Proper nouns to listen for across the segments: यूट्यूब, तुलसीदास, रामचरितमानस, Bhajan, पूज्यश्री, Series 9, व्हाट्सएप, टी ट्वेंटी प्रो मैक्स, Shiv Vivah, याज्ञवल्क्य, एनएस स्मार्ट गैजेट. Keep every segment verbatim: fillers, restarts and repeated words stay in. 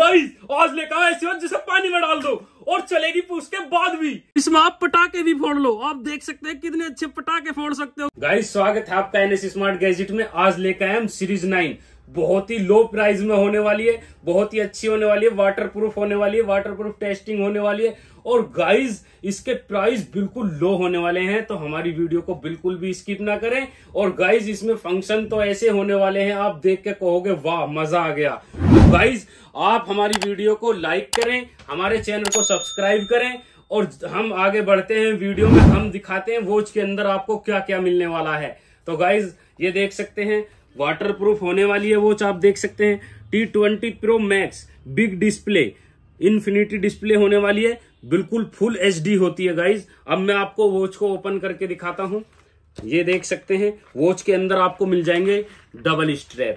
आज लेकर ऐसे हो जैसे पानी में डाल दो और चलेगी उसके बाद भी। इसमें आप पटाखे भी फोड़ लो, आप देख सकते हैं कितने अच्छे पटाखे फोड़ सकते हो। गाइस स्वागत है आपका एनएस स्मार्ट गैजेट में। आज लेकर आए हम सीरीज नाइन, बहुत ही लो प्राइस में होने वाली है, बहुत ही अच्छी होने वाली है, वाटरप्रूफ होने वाली है, वाटरप्रूफ टेस्टिंग होने वाली है। और गाइस इसके प्राइस बिल्कुल लो होने वाले हैं, तो हमारी वीडियो को बिल्कुल भी स्किप ना करें। और गाइस इसमें फंक्शन तो ऐसे होने वाले हैं आप देख के कहोगे वाह मजा आ गया। तो गाइस आप हमारी वीडियो को लाइक करें, हमारे चैनल को सब्सक्राइब करें और हम आगे बढ़ते हैं वीडियो में। हम दिखाते हैं वॉच के अंदर आपको क्या क्या मिलने वाला है। तो गाइज ये देख सकते हैं वाटरप्रूफ होने वाली है वॉच, आप देख सकते हैं टी ट्वेंटी प्रो मैक्स big display infinity display होने वाली है, बिल्कुल फुल एचडी होती है। गाइज अब मैं आपको वॉच को ओपन करके दिखाता हूं। ये देख सकते हैं वॉच के अंदर आपको मिल जाएंगे डबल स्ट्रैप,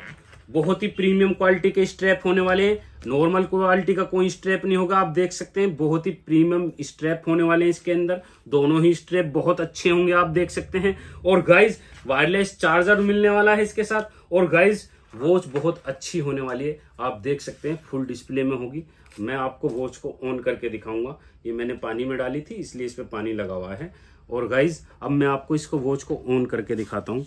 बहुत ही प्रीमियम क्वालिटी के स्ट्रैप होने वाले हैं, नॉर्मल क्वालिटी का कोई स्ट्रैप नहीं होगा। आप देख सकते हैं बहुत ही प्रीमियम स्ट्रैप होने वाले हैं, इसके अंदर दोनों ही स्ट्रैप बहुत अच्छे होंगे आप देख सकते हैं। और गाइस वायरलेस चार्जर मिलने वाला है इसके साथ। और गाइस वॉच बहुत अच्छी होने वाली है, आप देख सकते हैं फुल डिस्प्ले में होगी। मैं आपको वॉच को ऑन करके दिखाऊंगा, ये मैंने पानी में डाली थी इसलिए इस पर पानी लगा हुआ है। और गाइज अब मैं आपको इसको वॉच को ऑन करके दिखाता हूँ।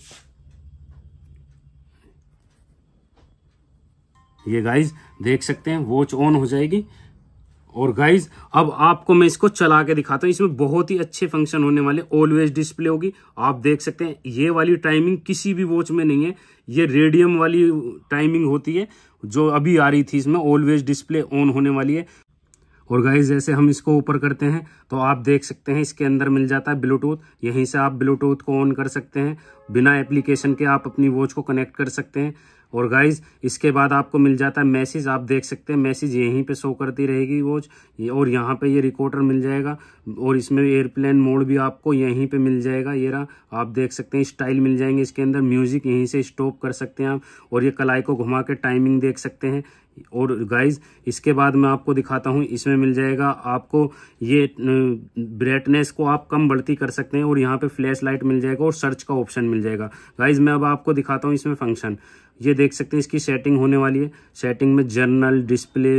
ये गाइज देख सकते हैं वॉच ऑन हो जाएगी। और गाइज अब आपको मैं इसको चला के दिखाता हूँ, इसमें बहुत ही अच्छे फंक्शन होने वाले। ऑलवेज डिस्प्ले होगी, आप देख सकते हैं ये वाली टाइमिंग किसी भी वॉच में नहीं है, ये रेडियम वाली टाइमिंग होती है जो अभी आ रही थी, इसमें ऑलवेज डिस्प्ले ऑन होने वाली है। और गाइज जैसे हम इसको ऊपर करते हैं तो आप देख सकते हैं इसके अंदर मिल जाता है ब्लूटूथ, यहीं से आप ब्लूटूथ को ऑन कर सकते हैं, बिना एप्लीकेशन के आप अपनी वॉच को कनेक्ट कर सकते हैं। और गाइज इसके बाद आपको मिल जाता है मैसेज, आप देख सकते हैं मैसेज यहीं पे शो करती रहेगी वॉच। और यहाँ पे ये रिकॉर्डर मिल जाएगा और इसमें एयरप्लेन मोड भी आपको यहीं पे मिल जाएगा, ये रहा आप देख सकते हैं। स्टाइल मिल जाएंगे इसके अंदर, म्यूजिक यहीं से स्टॉप कर सकते हैं आप। और ये कलाई को घुमा के टाइमिंग देख सकते हैं। और गाइज इसके बाद मैं आपको दिखाता हूँ, इसमें मिल जाएगा आपको ये ब्राइटनेस को आप कम बढ़ती कर सकते हैं। और यहाँ पे फ्लैश लाइट मिल जाएगा और सर्च का ऑप्शन मिल जाएगा। गाइज मैं अब आपको दिखाता हूँ इसमें फंक्शन, ये देख सकते हैं इसकी सेटिंग होने वाली है। सेटिंग में जर्नल डिस्प्ले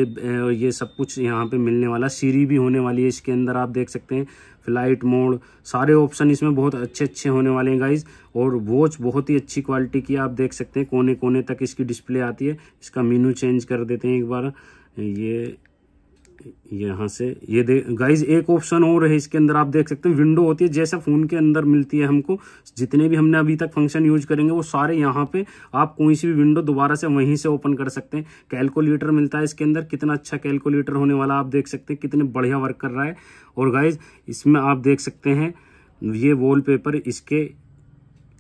ये सब कुछ यहाँ पे मिलने वाला, सीरी भी होने वाली है इसके अंदर आप देख सकते हैं, फ्लाइट मोड, सारे ऑप्शन इसमें बहुत अच्छे अच्छे होने वाले हैं गाइज। और वॉच बहुत ही अच्छी क्वालिटी की आप देख सकते हैं, कोने कोने तक इसकी डिस्प्ले आती है। इसका मेनू चेंज कर देते हैं एक बार, ये यहाँ से ये देख गाइज एक ऑप्शन और है इसके अंदर आप देख सकते हैं, विंडो होती है जैसा फ़ोन के अंदर मिलती है हमको। जितने भी हमने अभी तक फंक्शन यूज करेंगे वो सारे यहाँ पे आप कोई सी भी विंडो दोबारा से वहीं से ओपन कर सकते हैं। कैलकुलेटर मिलता है इसके अंदर, कितना अच्छा कैलकुलेटर होने वाला आप देख सकते हैं, कितने बढ़िया वर्क कर रहा है। और गाइज इसमें आप देख सकते हैं ये वॉलपेपर इसके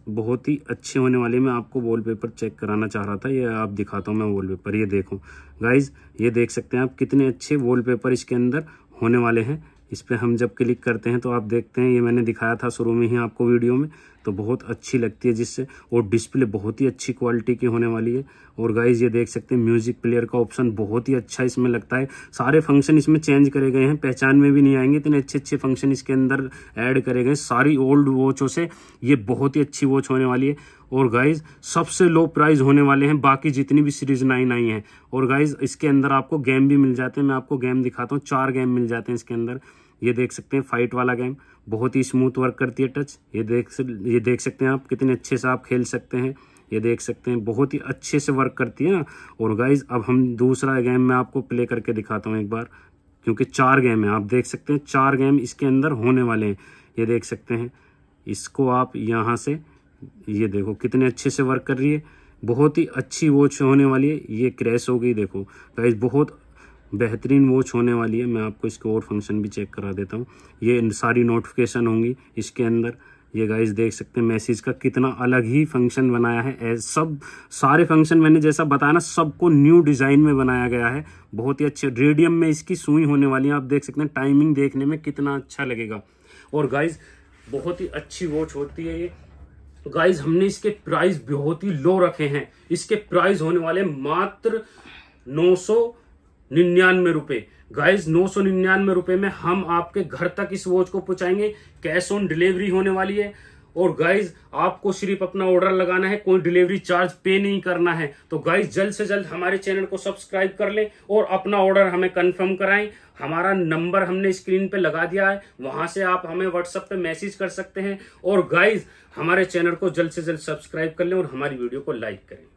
बहुत ही अच्छे होने वाले। मैं आपको वॉलपेपर चेक कराना चाह रहा था, ये आप दिखाता हूँ मैं वॉलपेपर, ये देखो गाइज ये देख सकते हैं आप कितने अच्छे वॉलपेपर इसके अंदर होने वाले हैं। इस पर हम जब क्लिक करते हैं तो आप देखते हैं, ये मैंने दिखाया था शुरू में ही आपको वीडियो में, तो बहुत अच्छी लगती है जिससे। और डिस्प्ले बहुत ही अच्छी क्वालिटी की होने वाली है। और गाइज ये देख सकते हैं म्यूजिक प्लेयर का ऑप्शन बहुत ही अच्छा इसमें लगता है। सारे फंक्शन इसमें चेंज करे गए हैं, पहचान में भी नहीं आएंगे, इतने अच्छे अच्छे फंक्शन इसके अंदर ऐड करे गए सारी ओल्ड वॉचों से। ये बहुत ही अच्छी वॉच होने वाली है। और गाइज सबसे लो प्राइस होने वाले हैं बाकी जितनी भी सीरीज नाइन आई हैं। और गाइज इसके अंदर आपको गेम भी मिल जाते हैं, मैं आपको गेम दिखाता हूँ, चार गेम मिल जाते हैं इसके अंदर। ये देख सकते हैं फाइट वाला गेम, बहुत ही स्मूथ वर्क करती है टच, ये देख ये देख सकते हैं आप कितने अच्छे से आप खेल सकते हैं, ये देख सकते हैं बहुत ही अच्छे से वर्क करती है ना। और गाइज अब हम दूसरा गेम मैं आपको प्ले करके दिखाता हूँ एक बार, क्योंकि चार गेम है आप देख सकते हैं, चार गेम इसके अंदर होने वाले हैं। ये देख सकते हैं इसको आप यहाँ से, ये देखो कितने अच्छे से वर्क कर रही है, बहुत ही अच्छी वॉच होने वाली है। ये क्रैश हो गई देखो गाइज, बहुत बेहतरीन वॉच होने वाली है। मैं आपको इसके और फंक्शन भी चेक करा देता हूँ, ये सारी नोटिफिकेशन होंगी इसके अंदर। ये गाइज देख सकते हैं मैसेज का कितना अलग ही फंक्शन बनाया है, एज सब सारे फंक्शन मैंने जैसा बताया ना सबको न्यू डिज़ाइन में बनाया गया है, बहुत ही अच्छे। रेडियम में इसकी सुई होने वाली है आप देख सकते हैं, टाइमिंग देखने में कितना अच्छा लगेगा। और गाइज बहुत ही अच्छी वॉच होती है ये। गाइज हमने इसके प्राइस बहुत ही लो रखे हैं, इसके प्राइस होने वाले मात्र नौ सौ निन्यानवे रुपये। गाइज नौ सौ निन्यानवे रुपये में हम आपके घर तक इस वॉच को पहुंचाएंगे, कैश ऑन डिलीवरी होने वाली है। और गाइज आपको सिर्फ अपना ऑर्डर लगाना है, कोई डिलीवरी चार्ज पे नहीं करना है। तो गाइज जल्द से जल्द हमारे चैनल को सब्सक्राइब कर लें और अपना ऑर्डर हमें कंफर्म कराएं। हमारा नंबर हमने स्क्रीन पे लगा दिया है, वहां से आप हमें व्हाट्सएप पे मैसेज कर सकते हैं। और गाइज हमारे चैनल को जल्द से जल्द सब्सक्राइब कर लें और हमारी वीडियो को लाइक करें।